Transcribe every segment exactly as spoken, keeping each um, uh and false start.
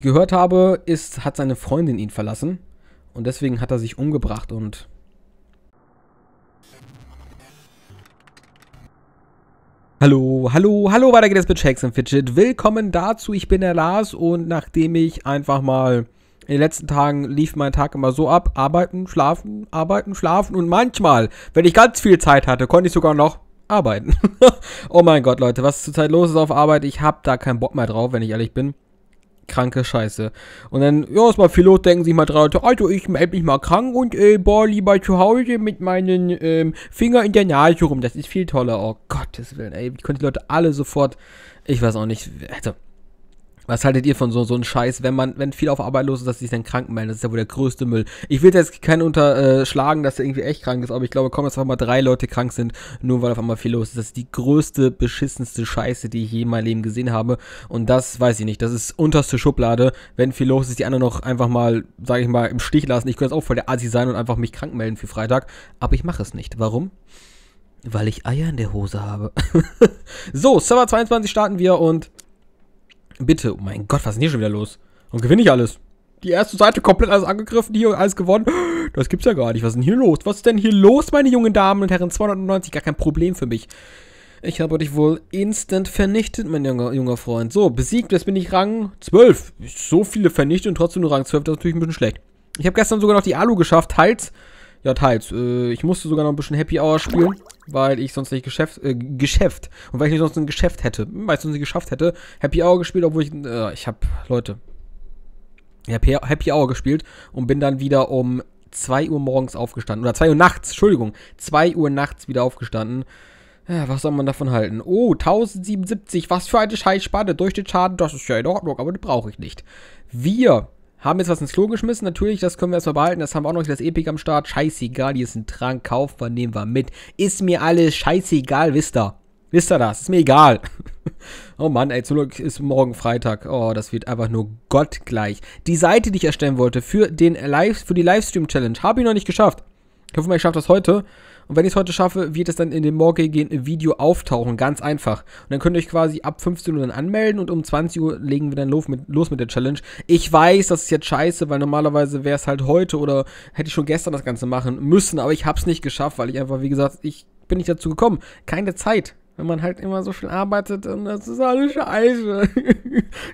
gehört habe, ist, hat seine Freundin ihn verlassen und deswegen hat er sich umgebracht und... Hallo, hallo, hallo, weiter geht es mit Shakes and Fidget. Willkommen dazu, ich bin der Lars und nachdem ich einfach mal... In den letzten Tagen lief mein Tag immer so ab, arbeiten, schlafen, arbeiten, schlafen und manchmal, wenn ich ganz viel Zeit hatte, konnte ich sogar noch arbeiten. Oh mein Gott, Leute, was zurzeit los ist auf Arbeit, ich hab da keinen Bock mehr drauf, wenn ich ehrlich bin. Kranke Scheiße. Und dann, ja, ist mal viel los, denken sich mal drei Leute, also ich melde mich mal krank und, äh, boah, lieber zu Hause mit meinen, ähm, Finger in der Nase rum. Das ist viel toller. Oh Gottes Willen, ey, ich konnte die Leute alle sofort, ich weiß auch nicht, also, was haltet ihr von so, so einem Scheiß, wenn man, wenn viel auf Arbeit los ist, dass sie sich dann krank melden? Das ist ja wohl der größte Müll. Ich will jetzt keinen unterschlagen, dass der irgendwie echt krank ist, aber ich glaube, komm, dass auf einmal drei Leute krank sind, nur weil auf einmal viel los ist. Das ist die größte, beschissenste Scheiße, die ich je in meinem Leben gesehen habe. Und das, weiß ich nicht, das ist unterste Schublade. Wenn viel los ist, die anderen noch einfach mal, sage ich mal, im Stich lassen. Ich könnte jetzt auch voll der Assi sein und einfach mich krank melden für Freitag, aber ich mache es nicht. Warum? Weil ich Eier in der Hose habe. So, Server zweiundzwanzig starten wir und... Bitte, oh mein Gott, was ist denn hier schon wieder los? Und gewinne ich alles? Die erste Seite komplett alles angegriffen, hier alles gewonnen. Das gibt's ja gar nicht. Was ist denn hier los? Was ist denn hier los, meine jungen Damen und Herren? zweihundertneunzig, gar kein Problem für mich. Ich habe dich wohl instant vernichtet, mein junger, junger Freund. So, besiegt, jetzt bin ich Rang zwölf. So viele vernichtet und trotzdem nur Rang zwölf, das ist natürlich ein bisschen schlecht. Ich habe gestern sogar noch die Alu geschafft, teils. Ja, teils. Äh, ich musste sogar noch ein bisschen Happy Hour spielen, weil ich sonst nicht Geschäft, äh, Geschäft, und weil ich nicht sonst ein Geschäft hätte, weil ich sonst nicht geschafft hätte, Happy Hour gespielt, obwohl ich, äh, ich hab, Leute, ich hab Happy Hour gespielt und bin dann wieder um zwei Uhr morgens aufgestanden, oder zwei Uhr nachts, Entschuldigung, zwei Uhr nachts wieder aufgestanden. Ja, was soll man davon halten? Oh, tausendsiebenundsiebzig, was für eine Scheißspanne, durch den Schaden, das ist ja in Ordnung, aber das brauche ich nicht. Wir... Haben jetzt was ins Klo geschmissen, natürlich, das können wir erstmal behalten. Das haben wir auch noch das Epic am Start. Scheißegal, hier ist ein Trank, kaufen wir, nehmen wir mit. Ist mir alles scheißegal, wisst ihr. Wisst ihr das? Ist mir egal. Oh Mann, ey, zum Glück ist morgen Freitag. Oh, das wird einfach nur gottgleich. Die Seite, die ich erstellen wollte für, den Live, für die Livestream-Challenge, habe ich noch nicht geschafft. Ich hoffe mal, ich schaffe das heute. Und wenn ich es heute schaffe, wird es dann in dem morgigen Video auftauchen. Ganz einfach. Und dann könnt ihr euch quasi ab fünfzehn Uhr dann anmelden und um zwanzig Uhr legen wir dann los mit, los mit der Challenge. Ich weiß, das ist jetzt scheiße, weil normalerweise wäre es halt heute oder hätte ich schon gestern das Ganze machen müssen. Aber ich habe es nicht geschafft, weil ich einfach, wie gesagt, ich bin nicht dazu gekommen. Keine Zeit. Wenn man halt immer so viel arbeitet und das ist alles scheiße.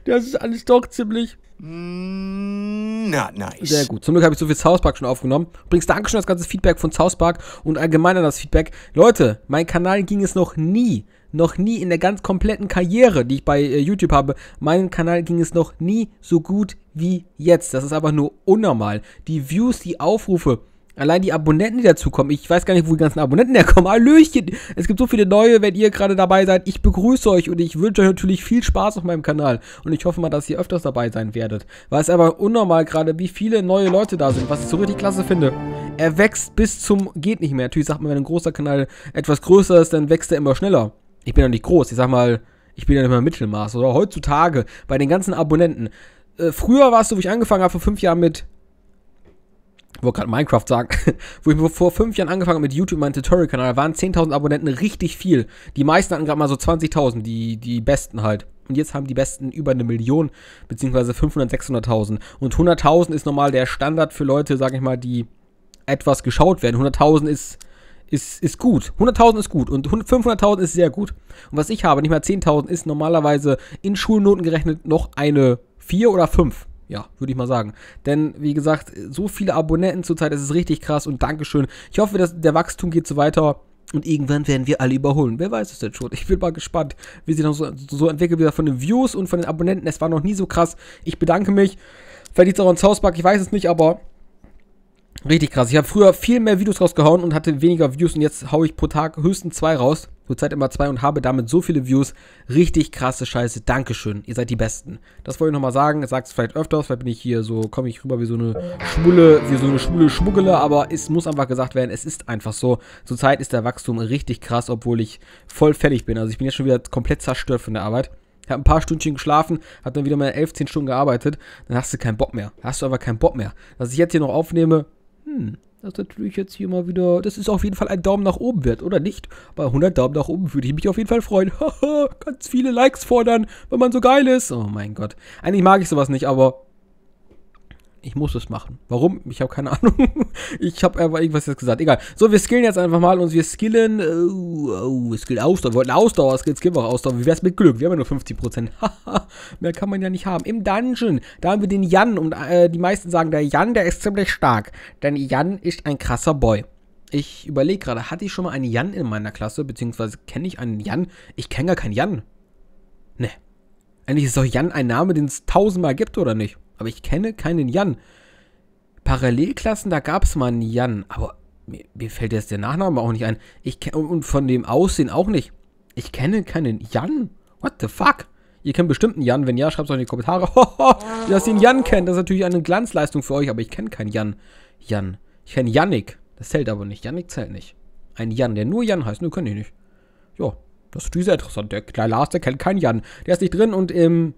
Das ist alles doch ziemlich... Not nice. Sehr gut. Zum Glück habe ich so viel South Park schon aufgenommen. Übrigens, danke schon das ganze Feedback von South Park und allgemein an das Feedback. Leute, mein Kanal ging es noch nie, noch nie in der ganz kompletten Karriere, die ich bei äh, YouTube habe, meinem Kanal ging es noch nie so gut wie jetzt. Das ist einfach nur unnormal. Die Views, die Aufrufe... Allein die Abonnenten, die dazukommen. Ich weiß gar nicht, wo die ganzen Abonnenten herkommen. Hallöchen! Es gibt so viele neue, wenn ihr gerade dabei seid. Ich begrüße euch und ich wünsche euch natürlich viel Spaß auf meinem Kanal. Und ich hoffe mal, dass ihr öfters dabei sein werdet. Weil es aber unnormal gerade, wie viele neue Leute da sind. Was ich so richtig klasse finde. Er wächst bis zum... Geht nicht mehr. Natürlich sagt man, wenn ein großer Kanal etwas größer ist, dann wächst er immer schneller. Ich bin ja nicht groß. Ich sag mal, ich bin ja nicht mehr im Mittelmaß. Oder heutzutage bei den ganzen Abonnenten. Äh, früher war es so, wie ich angefangen habe, vor fünf Jahren mit... Ich wollte gerade Minecraft sagen, wo ich vor fünf Jahren angefangen habe mit YouTube, meinen Tutorial-Kanal, da waren zehntausend Abonnenten richtig viel. Die meisten hatten gerade mal so zwanzigtausend, die, die Besten halt. Und jetzt haben die Besten über eine Million, beziehungsweise fünfhundert-, sechshunderttausend. Und hunderttausend ist normal der Standard für Leute, sag ich mal, die etwas geschaut werden. hunderttausend ist, ist, ist gut. hunderttausend ist gut und fünfhunderttausend ist sehr gut. Und was ich habe, nicht mal zehntausend, ist normalerweise in Schulnoten gerechnet noch eine vier oder fünf. Ja, würde ich mal sagen. Denn, wie gesagt, so viele Abonnenten zurzeit, das ist richtig krass und Dankeschön. Ich hoffe, dass der Wachstum geht so weiter und irgendwann werden wir alle überholen. Wer weiß es denn schon? Ich bin mal gespannt, wie sich das so, so entwickelt, wieder von den Views und von den Abonnenten. Es war noch nie so krass. Ich bedanke mich. Vielleicht liegt es auch an South Park, ich weiß es nicht, aber richtig krass. Ich habe früher viel mehr Videos rausgehauen und hatte weniger Views und jetzt haue ich pro Tag höchstens zwei raus. Zurzeit immer zwei und habe damit so viele Views. Richtig krasse Scheiße. Dankeschön. Ihr seid die Besten. Das wollte ich nochmal sagen. Sagt es vielleicht öfters. Vielleicht bin ich hier so, komme ich rüber wie so eine schwule, wie so eine schwule Schmuggele. Aber es muss einfach gesagt werden, es ist einfach so. Zurzeit ist der Wachstum richtig krass, obwohl ich voll fertig bin. Also ich bin jetzt schon wieder komplett zerstört von der Arbeit. Ich habe ein paar Stündchen geschlafen, habe dann wieder mal elf, zehn Stunden gearbeitet. Dann hast du keinen Bock mehr. Hast du aber keinen Bock mehr. Dass ich jetzt hier noch aufnehme, hm, das natürlich jetzt hier mal wieder, das ist auf jeden Fall ein Daumen nach oben wert, oder nicht? Bei hundert Daumen nach oben würde ich mich auf jeden Fall freuen. Haha, ganz viele Likes fordern, wenn man so geil ist. Oh mein Gott. Eigentlich mag ich sowas nicht, aber ich muss es machen. Warum? Ich habe keine Ahnung. Ich habe einfach irgendwas jetzt gesagt. Egal. So, wir skillen jetzt einfach mal und wir skillen. Oh, oh, Skill Ausdauer. Wir wollten Ausdauer. Skills geben wir auch Ausdauer. Wie wär's mit Glück? Wir haben ja nur fünfzig Prozent. Haha. Mehr kann man ja nicht haben. Im Dungeon. Da haben wir den Jan. Und äh, die meisten sagen, der Jan, der ist ziemlich stark. Denn Jan ist ein krasser Boy. Ich überlege gerade, hatte ich schon mal einen Jan in meiner Klasse? Beziehungsweise kenne ich einen Jan? Ich kenne gar keinen Jan. Ne. Eigentlich ist doch Jan ein Name, den es tausendmal gibt, oder nicht? Aber ich kenne keinen Jan. Parallelklassen, da gab es mal einen Jan. Aber mir, mir fällt jetzt der Nachname auch nicht ein. Ich und von dem Aussehen auch nicht. Ich kenne keinen Jan. What the fuck? Ihr kennt bestimmt einen Jan. Wenn ja, schreibt es auch in die Kommentare. Dass ihr einen Jan kennt. Das ist natürlich eine Glanzleistung für euch. Aber ich kenne keinen Jan. Jan. Ich kenne Jannik. Das zählt aber nicht. Jannik zählt nicht. Ein Jan, der nur Jan heißt. Nur kenne ich nicht. Ja, das ist sehr interessant. Der kleine Lars, der kennt keinen Jan. Der ist nicht drin und im...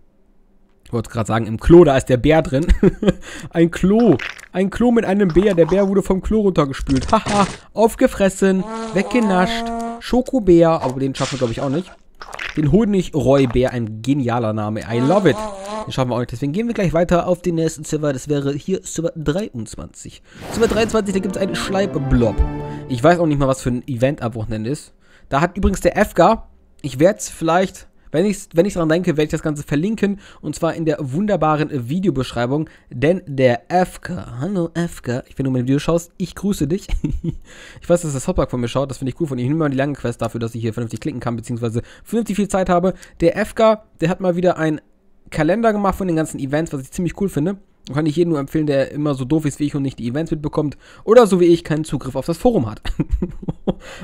Ich wollte gerade sagen, im Klo, da ist der Bär drin. Ein Klo. Ein Klo mit einem Bär. Der Bär wurde vom Klo runtergespült. Haha, aufgefressen, weggenascht. Schokobär, aber den schaffen wir, glaube ich, auch nicht. Den Honigrollbär, ein genialer Name. I love it. Den schaffen wir auch nicht. Deswegen gehen wir gleich weiter auf den nächsten Server. Das wäre hier Server dreiundzwanzig. Server dreiundzwanzig, da gibt es einen Schleibblob. Ich weiß auch nicht mal, was für ein Event am Wochenende ist. Da hat übrigens der F K, ich werde es vielleicht... Wenn ich, wenn ich daran denke, werde ich das Ganze verlinken. Und zwar in der wunderbaren Videobeschreibung. Denn der F K. Hallo F K. Ich, wenn du mein Video schaust, ich grüße dich. Ich weiß, dass das South Park von mir schaut. Das finde ich cool von ihm. Ich nehme mal die lange Quest dafür, dass ich hier vernünftig klicken kann. Beziehungsweise vernünftig viel Zeit habe. Der F K, der hat mal wieder einen Kalender gemacht von den ganzen Events. Was ich ziemlich cool finde. Und kann ich jedem nur empfehlen, der immer so doof ist wie ich und nicht die Events mitbekommt. Oder so wie ich keinen Zugriff auf das Forum hat.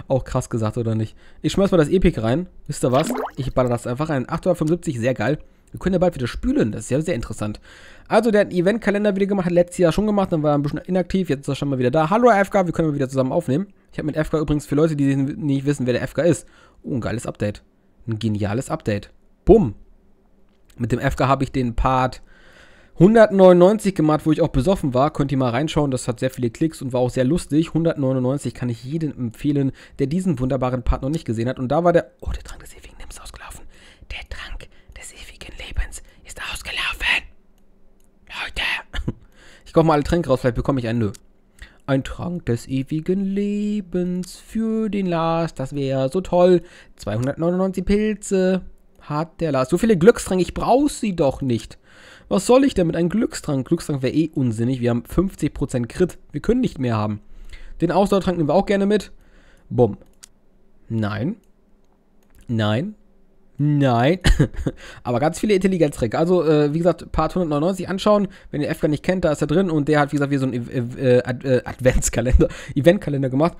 Auch krass gesagt, oder nicht? Ich schmeiß mal das Epic rein. Wisst ihr was? Ich baller das einfach rein. achthundertfünfundsiebzig, sehr geil. Wir können ja bald wieder spülen. Das ist ja sehr interessant. Also, der hat einen Eventkalender wieder gemacht. Hat letztes Jahr schon gemacht. Dann war er ein bisschen inaktiv. Jetzt ist er schon mal wieder da. Hallo, F K. Wir können mal wieder zusammen aufnehmen. Ich habe mit F K übrigens für Leute, die nicht wissen, wer der F K ist. Oh, ein geiles Update. Ein geniales Update. Bumm. Mit dem F K habe ich den Part hundertneunundneunzig gemacht, wo ich auch besoffen war. Könnt ihr mal reinschauen, das hat sehr viele Klicks und war auch sehr lustig. hundertneunundneunzig kann ich jedem empfehlen, der diesen wunderbaren Part noch nicht gesehen hat. Und da war der... Oh, der Trank des ewigen Lebens ausgelaufen. Der Trank des ewigen Lebens ist ausgelaufen. Leute. Ich koche mal alle Tränke raus, vielleicht bekomme ich einen. Nö. Ein Trank des ewigen Lebens für den Lars, das wäre so toll. zweihundertneunundneunzig Pilze hat der Lars. So viele Glückstränke, ich brauche sie doch nicht. Was soll ich denn mit einem Glückstrank? Glückstrank wäre eh unsinnig. Wir haben fünfzig Prozent Crit. Wir können nicht mehr haben. Den Ausdauertrank nehmen wir auch gerne mit. Bumm. Nein. Nein. Nein. Aber ganz viele Intelligenztränke. Also, äh, wie gesagt, Part hundertneunundneunzig anschauen. Wenn ihr den F K nicht kennt, da ist er drin. Und der hat, wie gesagt, wie so ein äh, äh, Adventskalender, Eventkalender gemacht.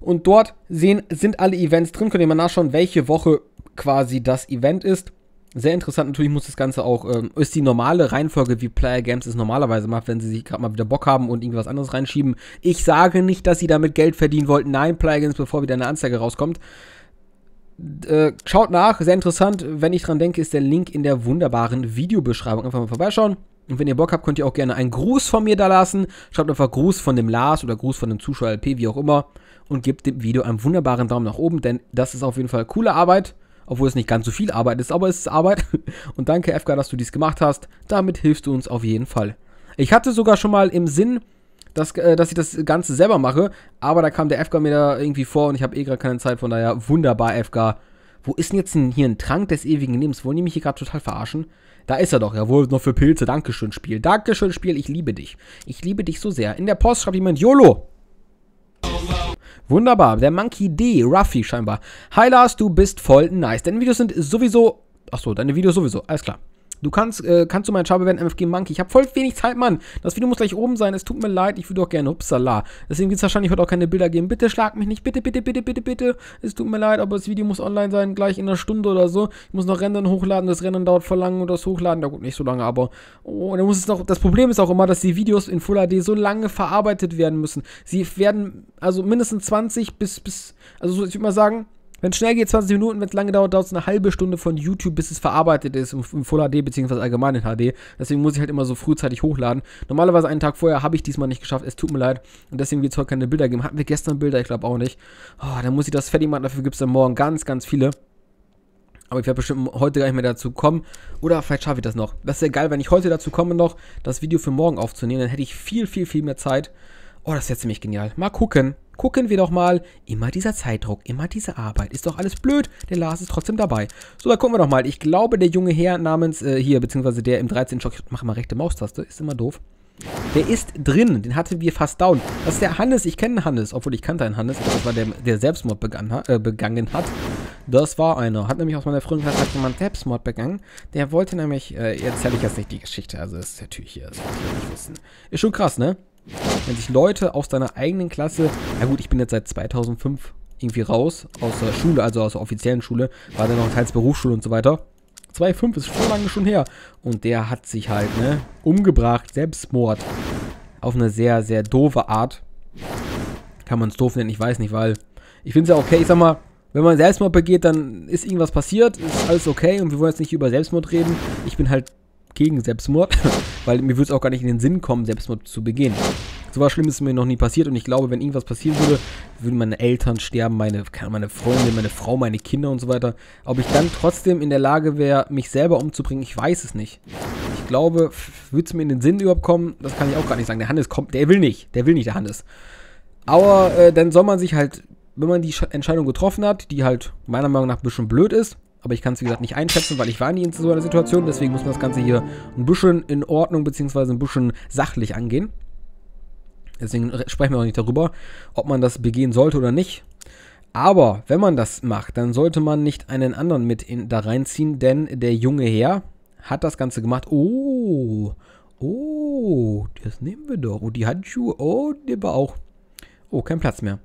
Und dort sehen, sind alle Events drin. Könnt ihr mal nachschauen, welche Woche quasi das Event ist. Sehr interessant, natürlich muss das Ganze auch, ähm, ist die normale Reihenfolge, wie Playa Games es normalerweise macht, wenn sie sich gerade mal wieder Bock haben und irgendwas anderes reinschieben. Ich sage nicht, dass sie damit Geld verdienen wollten. Nein, Playa Games, bevor wieder eine Anzeige rauskommt. Äh, schaut nach, sehr interessant. Wenn ich dran denke, ist der Link in der wunderbaren Videobeschreibung. Einfach mal vorbeischauen. Und wenn ihr Bock habt, könnt ihr auch gerne einen Gruß von mir da lassen. Schreibt einfach Gruß von dem Lars oder Gruß von dem zuschauerLP, wie auch immer. Und gebt dem Video einen wunderbaren Daumen nach oben, denn das ist auf jeden Fall coole Arbeit. Obwohl es nicht ganz so viel Arbeit ist, aber es ist Arbeit. Und danke, F K, dass du dies gemacht hast. Damit hilfst du uns auf jeden Fall. Ich hatte sogar schon mal im Sinn, dass, äh, dass ich das Ganze selber mache. Aber da kam der F K mir da irgendwie vor und ich habe eh gerade keine Zeit. Von daher, wunderbar, F K. Wo ist denn jetzt ein, hier ein Trank des ewigen Lebens? Wollen die mich hier gerade total verarschen? Da ist er doch. Jawohl, noch für Pilze. Dankeschön, Spiel. Dankeschön, Spiel. Ich liebe dich. Ich liebe dich so sehr. In der Post schreibt jemand YOLO. Wunderbar, der Monkey D. Ruffy scheinbar. Hi Lars, du bist voll nice. Deine Videos sind sowieso... Achso, deine Videos sowieso, alles klar. Du kannst, äh, kannst du mein Schaber werden, M F G Monkey. Ich habe voll wenig Zeit, Mann. Das Video muss gleich oben sein, es tut mir leid. Ich würde auch gerne, upsala. Deswegen wird es wahrscheinlich heute auch keine Bilder geben. Bitte schlag mich nicht, bitte, bitte, bitte, bitte, bitte. Es tut mir leid, aber das Video muss online sein, gleich in einer Stunde oder so. Ich muss noch Rendern hochladen, das Rendern dauert voll lange und das Hochladen, da gut, nicht so lange, aber... Oh, dann muss es noch... Das Problem ist auch immer, dass die Videos in Full H D so lange verarbeitet werden müssen. Sie werden, also mindestens zwanzig bis... bis also so, ich würde mal sagen... Wenn es schnell geht, zwanzig Minuten, wenn es lange dauert, dauert es eine halbe Stunde von YouTube, bis es verarbeitet ist, im, im Full H D, beziehungsweise allgemein in H D. Deswegen muss ich halt immer so frühzeitig hochladen. Normalerweise einen Tag vorher habe ich diesmal nicht geschafft, es tut mir leid. Und deswegen wird es heute keine Bilder geben. Hatten wir gestern Bilder? Ich glaube auch nicht. Oh, dann muss ich das fertig machen, dafür gibt es dann morgen ganz, ganz viele. Aber ich werde bestimmt heute gar nicht mehr dazu kommen. Oder vielleicht schaffe ich das noch. Das wäre geil, wenn ich heute dazu komme noch, das Video für morgen aufzunehmen. Dann hätte ich viel, viel, viel mehr Zeit. Oh, das wäre ziemlich genial. Mal gucken. Gucken wir doch mal. Immer dieser Zeitdruck, immer diese Arbeit. Ist doch alles blöd. Der Lars ist trotzdem dabei. So, da gucken wir doch mal. Ich glaube, der junge Herr namens, äh, hier, beziehungsweise der im dreizehnten Stock, ich mache mal rechte Maustaste, ist immer doof. Der ist drin, den hatten wir fast down. Das ist der Hannes, ich kenne Hannes, obwohl ich kannte einen Hannes, das war der, der Selbstmord begann, äh, begangen hat. Das war einer, hat nämlich aus meiner früheren Klasse jemand Selbstmord begangen. Der wollte nämlich, äh, jetzt erzähle ich jetzt nicht die Geschichte, also das ist natürlich hier, das will ich nicht wissen. Ist schon krass, ne? Wenn sich Leute aus deiner eigenen Klasse, na gut, ich bin jetzt seit zweitausendfünf irgendwie raus, aus der Schule, also aus der offiziellen Schule, war dann noch teils Berufsschule und so weiter. zweitausendfünf ist schon lange schon her. Und der hat sich halt, ne, umgebracht. Selbstmord. Auf eine sehr, sehr doofe Art. Kann man es doof nennen, ich weiß nicht, weil... Ich finde es ja okay, ich sag mal, wenn man Selbstmord begeht, dann ist irgendwas passiert, ist alles okay. Und wir wollen jetzt nicht über Selbstmord reden. Ich bin halt gegen Selbstmord, weil mir würde es auch gar nicht in den Sinn kommen, Selbstmord zu begehen. So was Schlimmes ist mir noch nie passiert und ich glaube, wenn irgendwas passieren würde, würden meine Eltern sterben, meine, meine Freunde, meine Frau, meine Kinder und so weiter. Ob ich dann trotzdem in der Lage wäre, mich selber umzubringen, ich weiß es nicht. Ich glaube, würde es mir in den Sinn überhaupt kommen, das kann ich auch gar nicht sagen. Der Hannes kommt, der will nicht, der will nicht, der Hannes. Aber äh, dann soll man sich halt, wenn man die Entscheidung getroffen hat, die halt meiner Meinung nach ein bisschen blöd ist, aber ich kann es wie gesagt nicht einschätzen, weil ich war nie in so einer Situation, deswegen muss man das Ganze hier ein bisschen in Ordnung bzw. ein bisschen sachlich angehen. Deswegen sprechen wir auch nicht darüber, ob man das begehen sollte oder nicht. Aber wenn man das macht, dann sollte man nicht einen anderen mit in, da reinziehen, denn der junge Herr hat das Ganze gemacht. Oh, oh, das nehmen wir doch. Und die Handschuhe, oh, der Bauch. Oh, kein Platz mehr.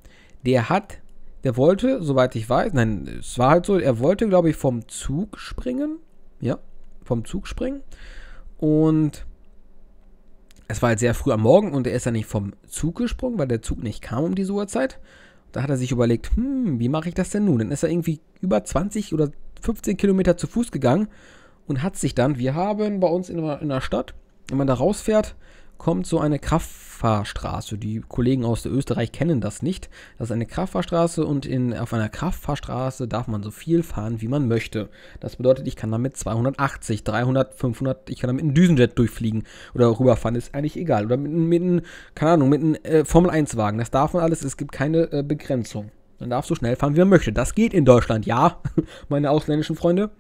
Der hat, der wollte, soweit ich weiß, nein, es war halt so, er wollte, glaube ich, vom Zug springen. Ja, vom Zug springen. Und... es war halt sehr früh am Morgen und er ist dann nicht vom Zug gesprungen, weil der Zug nicht kam um diese Uhrzeit. Da hat er sich überlegt, hm, wie mache ich das denn nun? Dann ist er irgendwie über zwanzig oder fünfzehn Kilometer zu Fuß gegangen und hat sich dann, wir haben bei uns in, in der Stadt, wenn man da rausfährt, kommt so eine Kraftfahrstraße. Die Kollegen aus Österreich kennen das nicht. Das ist eine Kraftfahrstraße und in, auf einer Kraftfahrstraße darf man so viel fahren, wie man möchte. Das bedeutet, ich kann damit zweihundertachtzig, dreihundert, fünfhundert, ich kann damit einen Düsenjet durchfliegen oder rüberfahren, ist eigentlich egal. Oder mit einem, keine Ahnung, mit einem äh, Formel eins Wagen. Das darf man alles, es gibt keine äh, Begrenzung. Man darf so schnell fahren, wie man möchte. Das geht in Deutschland, ja, meine ausländischen Freunde.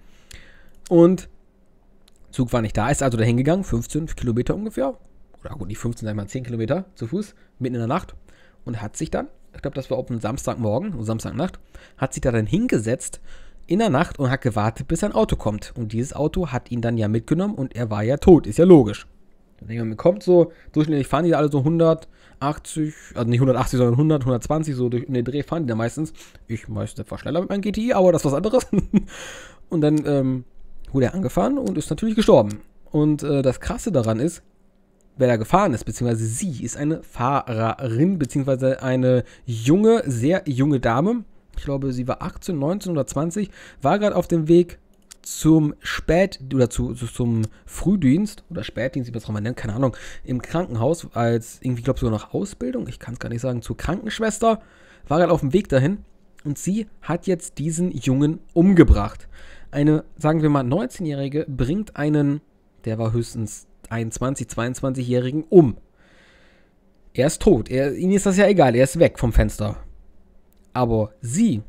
Und Zug war nicht da, ist also dahin gegangen, fünfzehn Kilometer ungefähr. Oder gut, nicht fünfzehn, sag ich mal zehn Kilometer zu Fuß, mitten in der Nacht. Und hat sich dann, ich glaube, das war auf einem Samstagmorgen, oder Samstagnacht, hat sich da dann hingesetzt in der Nacht und hat gewartet, bis ein Auto kommt. Und dieses Auto hat ihn dann ja mitgenommen und er war ja tot, ist ja logisch. Wenn man kommt so, durchschnittlich fahren die da alle so hundertachtzig, also nicht hundertachtzig, sondern hundert, hundertzwanzig, so durch, in den Dreh fahren die da meistens. Ich meiste fast schneller mit meinem G T I, aber das ist was anderes. Und dann ähm, wurde er angefahren und ist natürlich gestorben. Und äh, das Krasse daran ist, wer da gefahren ist, beziehungsweise sie, ist eine Fahrerin, beziehungsweise eine junge, sehr junge Dame. Ich glaube, sie war achtzehn, neunzehn oder zwanzig, war gerade auf dem Weg zum Spät- oder zu, zu, zum Frühdienst oder Spätdienst, wie man es auch mal nennt, keine Ahnung, im Krankenhaus als, irgendwie glaube ich sogar noch Ausbildung, ich kann es gar nicht sagen, zur Krankenschwester, war gerade auf dem Weg dahin und sie hat jetzt diesen Jungen umgebracht. Eine, sagen wir mal, neunzehnjährige bringt einen, der war höchstens einundzwanzig-, zweiundzwanzigjährigen um. Er ist tot. Er, ihnen ist das ja egal. Er ist weg vom Fenster. Aber sie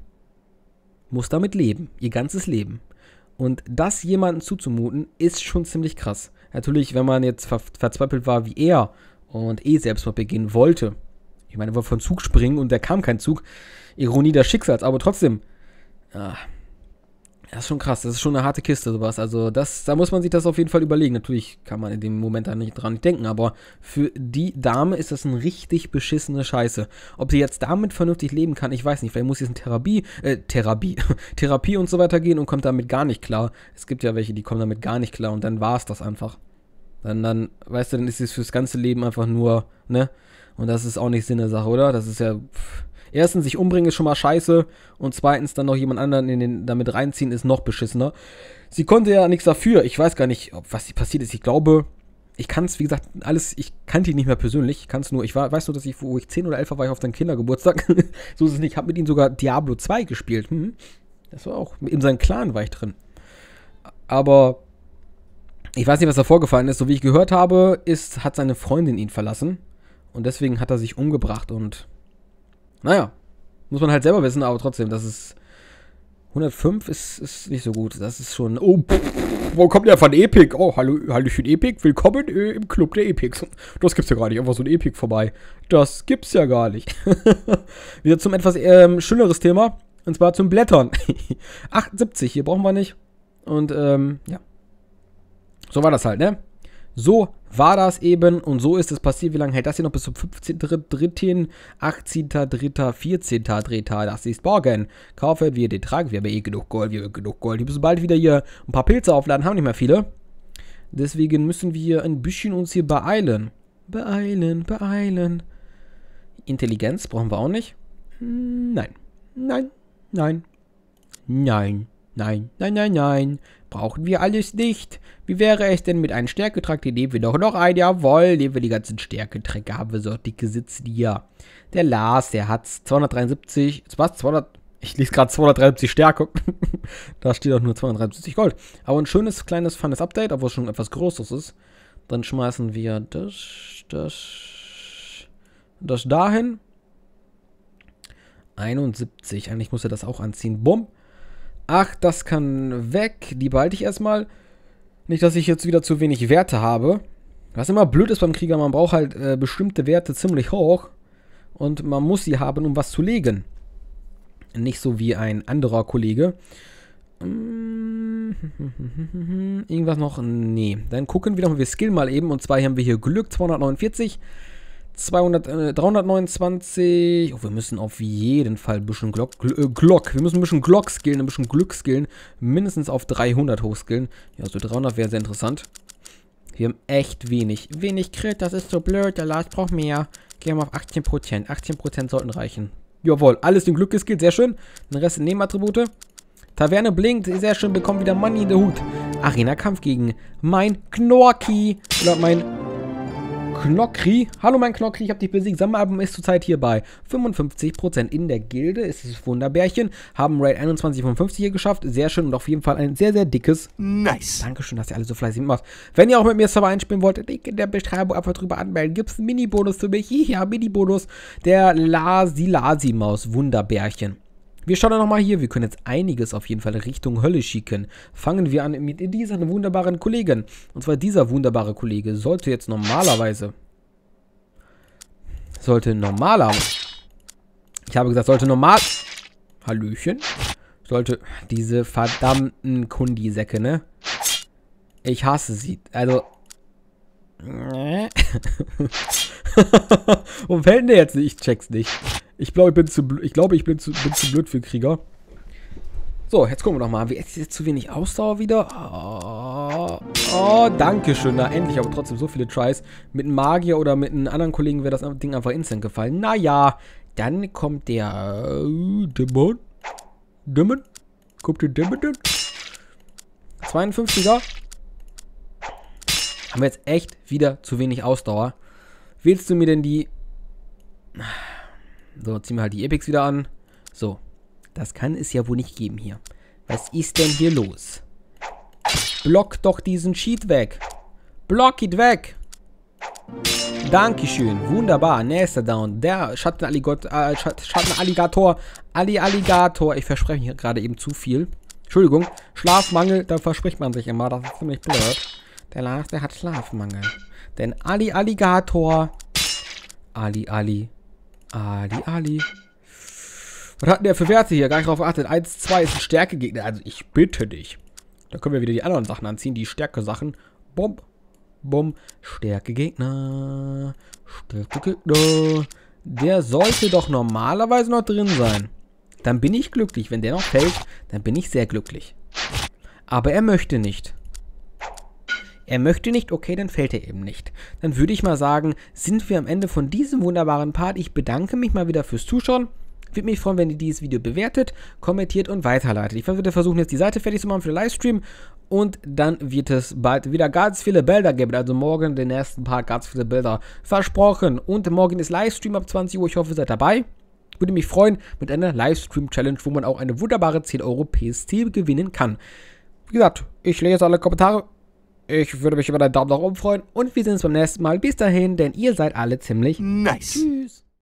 muss damit leben. Ihr ganzes Leben. Und das jemandem zuzumuten, ist schon ziemlich krass. Natürlich, wenn man jetzt ver verzweifelt war wie er und eh Selbstmord begehen wollte. Ich meine, er wollte von Zug springen und da kam kein Zug. Ironie des Schicksals. Aber trotzdem. Ah. Das ist schon krass, das ist schon eine harte Kiste, sowas. Also, das, da muss man sich das auf jeden Fall überlegen. Natürlich kann man in dem Moment da nicht dran nicht denken, aber für die Dame ist das eine richtig beschissene Scheiße. Ob sie jetzt damit vernünftig leben kann, ich weiß nicht. Vielleicht muss sie jetzt in Therapie, äh, Therapie, Therapie und so weiter gehen und kommt damit gar nicht klar. Es gibt ja welche, die kommen damit gar nicht klar und dann war es das einfach. Dann, dann, weißt du, dann ist es fürs ganze Leben einfach nur, ne? Und das ist auch nicht Sinn der Sache, oder? Das ist ja. Pff. erstens, sich umbringen ist schon mal scheiße und zweitens, dann noch jemand anderen in den, damit reinziehen, ist noch beschissener. Sie konnte ja nichts dafür. Ich weiß gar nicht, ob, was passiert ist. Ich glaube, ich kann es, wie gesagt, alles, ich kannte ihn nicht mehr persönlich. Ich kann es nur, ich war, weiß nur, dass ich, wo ich zehn oder elf war, war ich auf seinen Kindergeburtstag. So ist es nicht. Ich habe mit ihm sogar Diablo zwei gespielt. Hm. Das war auch, in seinem Clan war ich drin. Aber ich weiß nicht, was da vorgefallen ist. So wie ich gehört habe, ist, hat seine Freundin ihn verlassen. Und deswegen hat er sich umgebracht und, naja, muss man halt selber wissen, aber trotzdem, das ist, hundertfünf ist, ist nicht so gut, das ist schon, oh, pff, wo kommt der von Epic? Oh, hallo, hallöchen Epic, willkommen äh, im Club der Epics. Das gibt's ja gar nicht, einfach so ein Epic vorbei. Das gibt's ja gar nicht. Wieder zum etwas ähm, schöneres Thema, und zwar zum Blättern. achtundsiebzig, hier brauchen wir nicht. Und, ähm, ja. So war das halt, ne? So war das eben und so ist es passiert. Wie lange hält das hier noch? Bis zum fünfzehnten dritten achtzehnten dritten vierzehnten dritten Das ist morgen. Kaufe wir den Trag. Wir haben ja eh genug Gold. Wir haben genug Gold. Wir müssen bald wieder hier ein paar Pilze aufladen. Haben nicht mehr viele. Deswegen müssen wir ein bisschen uns hier beeilen. Beeilen, beeilen. Intelligenz brauchen wir auch nicht. Nein. Nein. Nein. Nein. Nein, nein, nein, nein. Brauchen wir alles nicht. Wie wäre es denn mit einem Stärketrag? Den nehmen wir doch noch ein. Jawohl, nehmen wir die ganzen Stärketräger. Haben wir so dicke sitzen hier. Der Lars, der hat zweihundertdreiundsiebzig. Was? zweihundert? Ich lese gerade zweihundertdreiundsiebzig Stärke. Da steht auch nur zweihundertdreiundsiebzig Gold. Aber ein schönes, kleines, feines Update, obwohl es schon etwas Größeres ist. Dann schmeißen wir das, das, das dahin. einundsiebzig. Eigentlich muss er das auch anziehen. Bumm. Ach, das kann weg. Die behalte ich erstmal. Nicht, dass ich jetzt wieder zu wenig Werte habe. Was immer blöd ist beim Krieger, man braucht halt äh, bestimmte Werte ziemlich hoch. Und man muss sie haben, um was zu legen. Nicht so wie ein anderer Kollege. Irgendwas noch? Nee. Dann gucken wir doch mal, wir skillen mal eben. Und zwar haben wir hier Glück, zweihundertneunundvierzig. dreihundertneunundzwanzig. Oh, wir müssen auf jeden Fall ein bisschen Glock. Glock. Wir müssen ein bisschen Glock skillen, ein bisschen Glück skillen. Mindestens auf dreihundert hochskillen. Ja, so dreihundert wäre sehr interessant. Wir haben echt wenig. Wenig Crit, das ist so blöd. Der Lars braucht mehr. Gehen wir auf achtzehn Prozent. achtzehn Prozent sollten reichen. Jawohl, alles im Glück geskillt. Sehr schön. Den Rest in Nebenattribute. Taverne blinkt. Sehr schön. Bekommt wieder Money in the Hut. Arena-Kampf gegen mein Knorki. Oder mein Knockri. Hallo mein Knockri, ich habe dich besiegt. Sammelalbum ist zurzeit hier bei fünfundfünfzig Prozent in der Gilde. Es ist das Wunderbärchen. Haben Raid einundzwanzig von fünfzig hier geschafft. Sehr schön und auf jeden Fall ein sehr, sehr dickes Nice. Dankeschön, dass ihr alle so fleißig mitmacht. Wenn ihr auch mit mir Server einspielen wollt, Link in der Beschreibung, einfach drüber anmelden. Gibt es einen Mini-Bonus für mich? Ja, Mini-Bonus der Lasi-Lasi-Maus. Wunderbärchen. Wir schauen dann nochmal hier. Wir können jetzt einiges auf jeden Fall Richtung Hölle schicken. Fangen wir an mit dieser wunderbaren Kollegin. Und zwar dieser wunderbare Kollege sollte jetzt normalerweise... Sollte normalerweise... Ich habe gesagt, sollte normal... Hallöchen. Sollte diese verdammten Kundisäcke, ne? Ich hasse sie. Also... Wo fällt der jetzt nicht? Ich check's nicht. Ich glaube, ich, bin zu, ich, glaube, ich bin, zu, bin zu blöd für Krieger. So, jetzt gucken wir doch mal. Ist jetzt zu wenig Ausdauer wieder? Oh, oh, danke schön. Na, endlich. Aber trotzdem so viele Tries. Mit einem Magier oder mit einem anderen Kollegen wäre das Ding einfach instant gefallen. Naja, dann kommt der... Äh, Dämon? Dämon? Kommt der Dämon? zweiundfünfziger. Haben wir jetzt echt wieder zu wenig Ausdauer. Willst du mir denn die... So, ziehen wir halt die Epics wieder an. So, das kann es ja wohl nicht geben hier. Was ist denn hier los? Block doch diesen Cheat weg. Block it weg. Dankeschön. Wunderbar. Nächster Down. Der Schattenalligator. Äh, Schattenalligator. Ali Alligator. Ich verspreche hier gerade eben zu viel. Entschuldigung. Schlafmangel, da verspricht man sich immer. Das ist ziemlich blöd. Der Lars, der hat Schlafmangel. Denn Ali Alligator. Ali Ali. Ali, Ali. Was hat denn der für Werte hier? Gar nicht drauf geachtet. eins, zwei ist ein Stärkegegner. Also ich bitte dich. Da können wir wieder die anderen Sachen anziehen. Die Stärke-Sachen. Bomb. Bomb. Stärkegegner. Stärkegegner. Der sollte doch normalerweise noch drin sein. Dann bin ich glücklich. Wenn der noch fällt, dann bin ich sehr glücklich. Aber er möchte nicht. Er möchte nicht, okay, dann fällt er eben nicht. Dann würde ich mal sagen, sind wir am Ende von diesem wunderbaren Part. Ich bedanke mich mal wieder fürs Zuschauen. Würde mich freuen, wenn ihr dieses Video bewertet, kommentiert und weiterleitet. Ich werde versuchen, jetzt die Seite fertig zu machen für den Livestream. Und dann wird es bald wieder ganz viele Bilder geben. Also morgen den ersten Part ganz viele Bilder. Versprochen. Und morgen ist Livestream ab zwanzig Uhr. Ich hoffe, ihr seid dabei. Würde mich freuen mit einer Livestream-Challenge, wo man auch eine wunderbare zehn Euro P S T gewinnen kann. Wie gesagt, ich lese jetzt alle Kommentare. Ich würde mich über einen Daumen nach oben freuen. Und wir sehen uns beim nächsten Mal. Bis dahin, denn ihr seid alle ziemlich nice. Tschüss.